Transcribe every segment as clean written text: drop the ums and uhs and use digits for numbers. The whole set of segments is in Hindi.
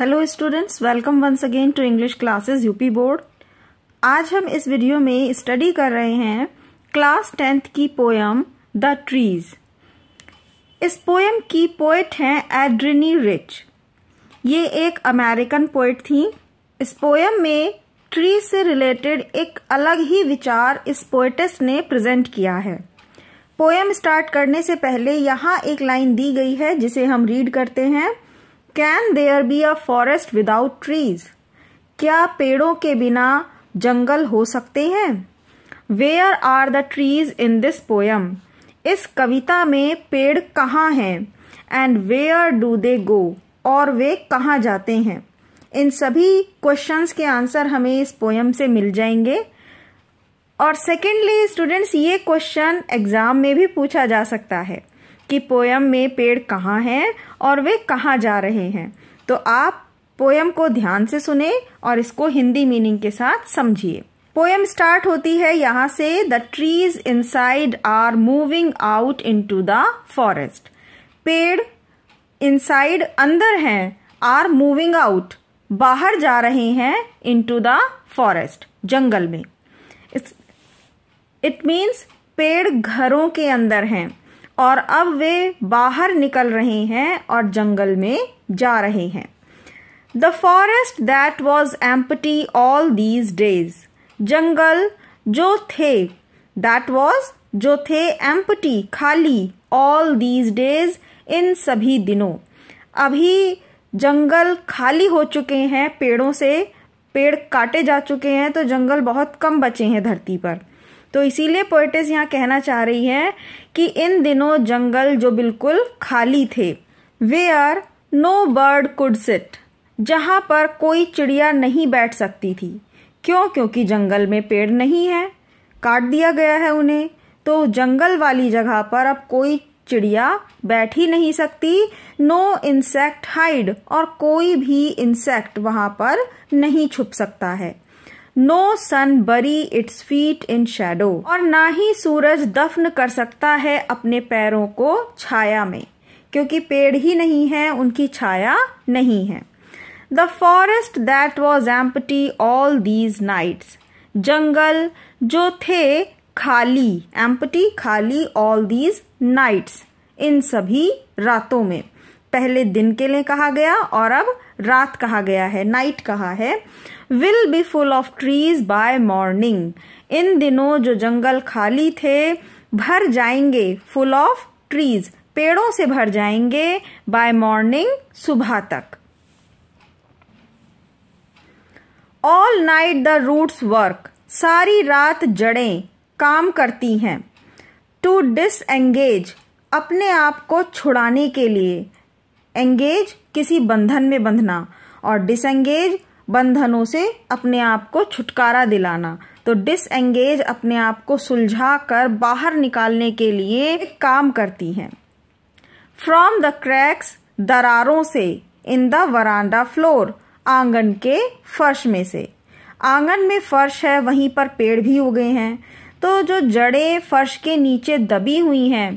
Hello students, welcome once again to English classes UP board. आज हम इस वीडियो में स्टडी कर रहे हैं क्लास 10th की पोएम द ट्रीज। इस पोएम की पोएट हैं एड्रिनी रिच। ये एक अमेरिकन पोएट थी। इस पोएम में ट्री से रिलेटेड एक अलग ही विचार इस पोएटेस ने प्रेजेंट किया है। पोएम स्टार्ट करने से पहले यहाँ एक लाइन दी गई है जिसे हम रीड करते हैं। Can there be a forest without trees? क्या पेड़ों के बिना जंगल हो सकते हैं? Where are the trees in this poem? इस कविता में पेड़ कहाँ हैं? And where do they go? और वे कहाँ जाते हैं? इन सभी क्वेश्चंस के आंसर हमें इस पोएम से मिल जाएंगे। और सेकेंडली स्टूडेंट्स, ये क्वेश्चन एग्जाम में भी पूछा जा सकता है कि पोएम में पेड़ कहाँ हैं और वे कहाँ जा रहे हैं। तो आप पोएम को ध्यान से सुने और इसको हिंदी मीनिंग के साथ समझिए। पोएम स्टार्ट होती है यहाँ से, the trees inside are moving out into the forest. पेड़ इनसाइड अंदर हैं, आर मूविंग आउट बाहर जा रहे हैं, इनटू द फॉरेस्ट जंगल में। इट मीन्स पेड़ घरों के अंदर हैं और अब वे बाहर निकल रहे हैं और जंगल में जा रहे हैं। The forest that was empty all these days. जंगल जो थे, दैट वॉज जो थे, एम्प्टी खाली, ऑल दीज डेज इन सभी दिनों। अभी जंगल खाली हो चुके हैं पेड़ों से, पेड़ काटे जा चुके हैं तो जंगल बहुत कम बचे हैं धरती पर। तो इसीलिए पोएटिस यहाँ कहना चाह रही है कि इन दिनों जंगल जो बिल्कुल खाली थे, where no bird could sit, जहाँ पर कोई चिड़िया नहीं बैठ सकती थी। क्यों? क्योंकि जंगल में पेड़ नहीं है, काट दिया गया है उन्हें, तो जंगल वाली जगह पर अब कोई चिड़िया बैठ ही नहीं सकती। नो इंसेक्ट हाइड, और कोई भी इंसेक्ट वहाँ पर नहीं छुप सकता है। नो सन बरी इट्स फीट इन शैडो, और ना ही सूरज दफन कर सकता है अपने पैरों को छाया में, क्योंकि पेड़ ही नहीं है, उनकी छाया नहीं है। The forest that was empty all these nights. जंगल जो थे खाली, एम्प्टी खाली, ऑल दीज नाइट्स इन सभी रातों में। पहले दिन के लिए कहा गया और अब रात कहा गया है, नाइट कहा है। Will be full of trees by morning. इन दिनों जो जंगल खाली थे भर जाएंगे, फुल ऑफ ट्रीज पेड़ों से भर जाएंगे, बाय मॉर्निंग सुबह तक। All night the roots work, सारी रात जड़ें काम करती हैं। टू डिसएंगेज, अपने आप को छुड़ाने के लिए। एंगेज किसी बंधन में बंधना, और डिसएंगेज बंधनों से अपने आप को छुटकारा दिलाना। तो डिसएंगेज अपने आप को सुलझा कर बाहर निकालने के लिए काम करती हैं। फ्रॉम द क्रैक्स, दरारों से। इन द वरांडा फ्लोर, आंगन के फर्श में से। आंगन में फर्श है, वहीं पर पेड़ भी उगे हैं, तो जो जड़ें फर्श के नीचे दबी हुई हैं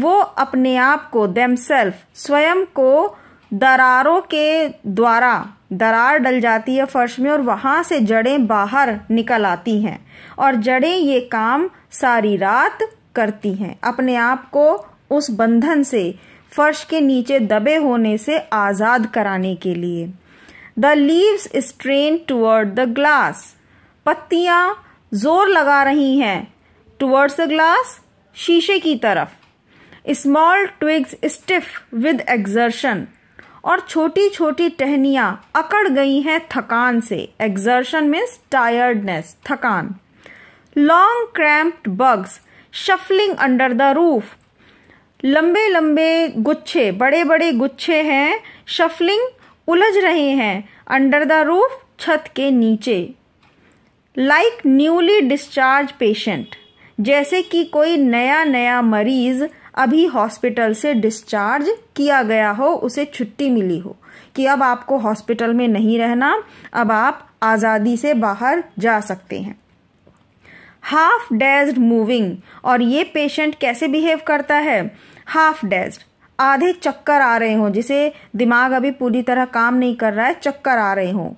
वो अपने आप को, देमसेल्फ स्वयं को, दरारों के द्वारा, दरार डल जाती है फर्श में और वहाँ से जड़ें बाहर निकल आती हैं, और जड़ें ये काम सारी रात करती हैं, अपने आप को उस बंधन से, फर्श के नीचे दबे होने से आज़ाद कराने के लिए। The leaves strain toward the glass, पत्तियाँ जोर लगा रही हैं टुवर्ड्स द ग्लास, शीशे की तरफ। Small twigs stiff with exertion, और छोटी छोटी टहनियाँ अकड़ गई हैं थकान से, एक्सर्शन मीन्स टायर्डनेस, थकान। Long cramped bugs shuffling under the roof, लंबे लंबे गुच्छे, बड़े बड़े गुच्छे हैं, शफलिंग उलझ रहे हैं, अंडर द रूफ छत के नीचे। लाइक न्यूली डिस्चार्ज पेशेंट, जैसे कि कोई नया नया मरीज अभी हॉस्पिटल से डिस्चार्ज किया गया हो, उसे छुट्टी मिली हो कि अब आपको हॉस्पिटल में नहीं रहना, अब आप आज़ादी से बाहर जा सकते हैं। हाफ डेज्ड मूविंग, और ये पेशेंट कैसे बिहेव करता है? हाफ डेज्ड, आधे चक्कर आ रहे हों, जिसे दिमाग अभी पूरी तरह काम नहीं कर रहा है, चक्कर आ रहे हों।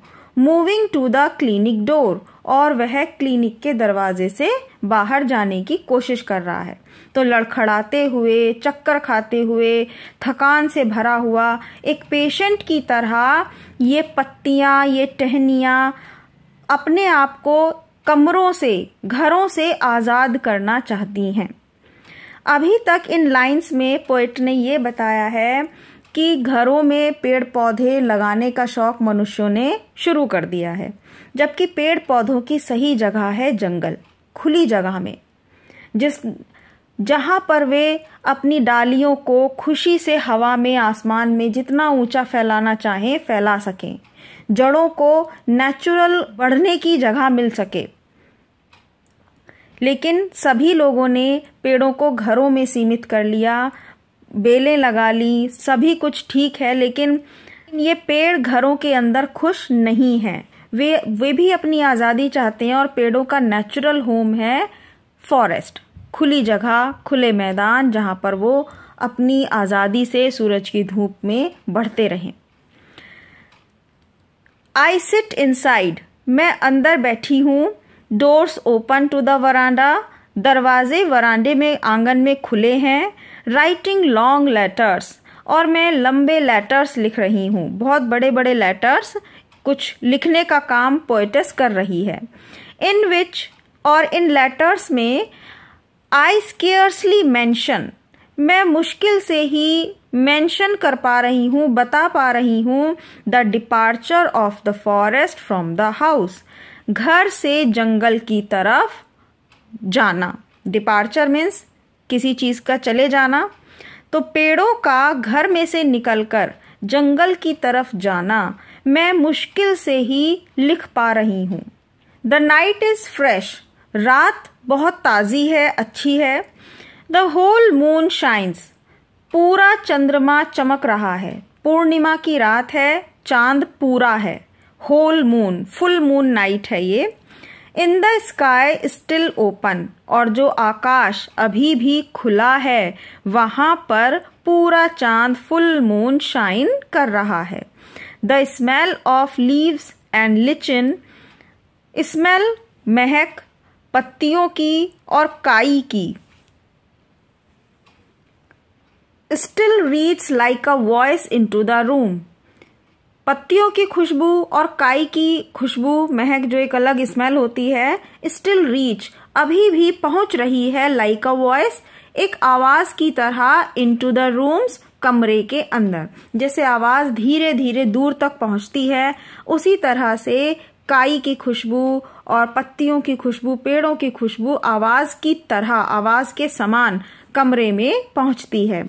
Moving to the clinic door, और वह क्लिनिक के दरवाजे से बाहर जाने की कोशिश कर रहा है। तो लड़खड़ाते हुए, चक्कर खाते हुए, थकान से भरा हुआ एक पेशेंट की तरह ये पत्तियाँ, ये टहनियाँ अपने आप को कमरों से, घरों से आज़ाद करना चाहती हैं। अभी तक इन लाइंस में पोएट ने ये बताया है कि घरों में पेड़ पौधे लगाने का शौक मनुष्यों ने शुरू कर दिया है, जबकि पेड़ पौधों की सही जगह है जंगल, खुली जगह में, जहाँ पर वे अपनी डालियों को खुशी से हवा में, आसमान में जितना ऊंचा फैलाना चाहें फैला सकें, जड़ों को नेचुरल बढ़ने की जगह मिल सके। लेकिन सभी लोगों ने पेड़ों को घरों में सीमित कर लिया, बेलें लगा ली, सभी कुछ ठीक है, लेकिन ये पेड़ घरों के अंदर खुश नहीं हैं। वे भी अपनी आज़ादी चाहते हैं, और पेड़ों का नेचुरल होम है फॉरेस्ट, खुली जगह, खुले मैदान, जहाँ पर वो अपनी आज़ादी से सूरज की धूप में बढ़ते रहें। आई सिट इनसाइड, मैं अंदर बैठी हूँ। Doors open to the veranda, दरवाजे वरांडे में, आंगन में खुले हैं। राइटिंग लॉन्ग लेटर्स, और मैं लंबे लेटर्स लिख रही हूँ, बहुत बड़े बड़े लेटर्स, कुछ लिखने का काम पोएटेस कर रही है। इन विच, और इन लेटर्स में, आई स्केयर्सली मेंशन, मैं मुश्किल से ही मेंशन कर पा रही हूँ, बता पा रही हूँ। The departure of the forest from the house, घर से जंगल की तरफ जाना। डिपार्चर मीन्स किसी चीज़ का चले जाना। तो पेड़ों का घर में से निकलकर जंगल की तरफ जाना मैं मुश्किल से ही लिख पा रही हूँ। द नाइट इज़ फ्रेश, रात बहुत ताज़ी है, अच्छी है। द होल मून शाइन्स, पूरा चंद्रमा चमक रहा है, पूर्णिमा की रात है, चांद पूरा है। Whole moon, full moon night है ये। In the sky still open, और जो आकाश अभी भी खुला है वहाँ पर पूरा चांद, फुल मून शाइन कर रहा है। The smell of leaves and lichen, smell महक पत्तियों की और काई की। Still reads like a voice into the room, पत्तियों की खुशबू और काई की खुशबू, महक जो एक अलग स्मेल होती है, स्टिल रीच अभी भी पहुंच रही है, लाइक अ वॉइस एक आवाज की तरह, इनटू द रूम्स कमरे के अंदर। जैसे आवाज धीरे धीरे दूर तक पहुंचती है, उसी तरह से काई की खुशबू और पत्तियों की खुशबू, पेड़ों की खुशबू आवाज की तरह, आवाज के समान कमरे में पहुंचती है।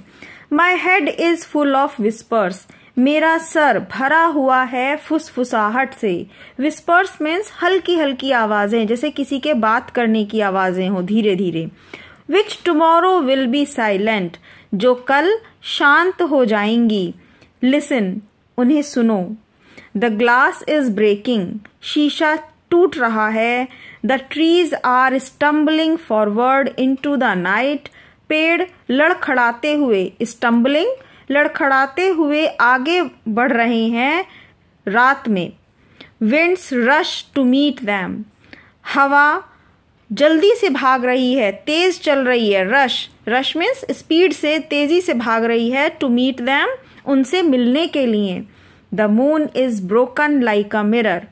My head is full of whispers, मेरा सर भरा हुआ है फुसफुसाहट से। विस्पर्स मीन्स हल्की हल्की आवाजें, जैसे किसी के बात करने की आवाजें हों, धीरे धीरे। Which tomorrow will be silent, जो कल शांत हो जाएंगी। लिसन, उन्हें सुनो। द ग्लास इज ब्रेकिंग, शीशा टूट रहा है। The trees are stumbling forward into the night, पेड़ लड़खड़ाते हुए, स्टम्बलिंग लड़खड़ाते हुए आगे बढ़ रहे हैं रात में। Winds rush to meet them, हवा जल्दी से भाग रही है, तेज चल रही है। रश, रश मीन्स स्पीड से, तेजी से भाग रही है। टू मीट दैम, उनसे मिलने के लिए। The moon is broken like a mirror,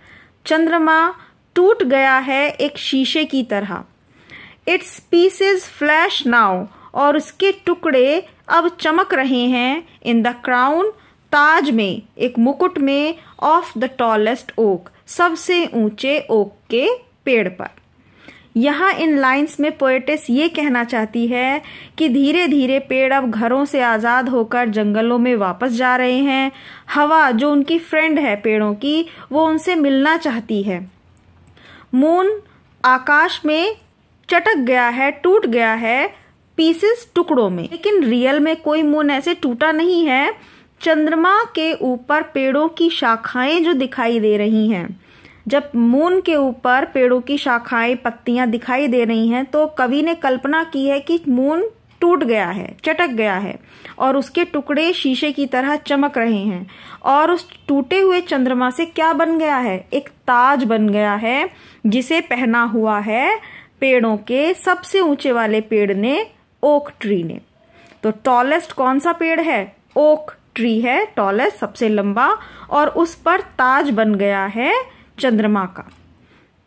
चंद्रमा टूट गया है एक शीशे की तरह। इट्स पीसेस फ्लैश नाउ, और उसके टुकड़े अब चमक रहे हैं। इन द क्राउन, ताज में, एक मुकुट में, ऑफ द टॉलेस्ट ओक, सबसे ऊंचे ओक के पेड़ पर। यहाँ इन लाइंस में पोएटिस ये कहना चाहती है कि धीरे धीरे पेड़ अब घरों से आज़ाद होकर जंगलों में वापस जा रहे हैं। हवा जो उनकी फ्रेंड है पेड़ों की, वो उनसे मिलना चाहती है। मून आकाश में चटक गया है, टूट गया है पीसेस, टुकड़ों में, लेकिन रियल में कोई मून ऐसे टूटा नहीं है। चंद्रमा के ऊपर पेड़ों की शाखाएं जो दिखाई दे रही हैं, जब मून के ऊपर पेड़ों की शाखाएं, पत्तियां दिखाई दे रही हैं, तो कवि ने कल्पना की है कि मून टूट गया है, चटक गया है और उसके टुकड़े शीशे की तरह चमक रहे हैं। और उस टूटे हुए चंद्रमा से क्या बन गया है? एक ताज बन गया है जिसे पहना हुआ है पेड़ों के सबसे ऊंचे वाले पेड़ ने, ओक ट्री ने। तो टॉलेस्ट कौन सा पेड़ है? ओक ट्री है टॉलेस्ट, सबसे लंबा, और उस पर ताज बन गया है चंद्रमा का।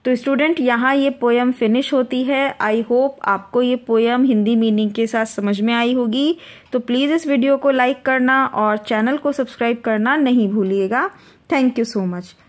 तो स्टूडेंट यहाँ ये पोयम फिनिश होती है। आई होप आपको ये पोयम हिंदी मीनिंग के साथ समझ में आई होगी। तो प्लीज़ इस वीडियो को लाइक करना और चैनल को सब्सक्राइब करना नहीं भूलिएगा। Thank you so much.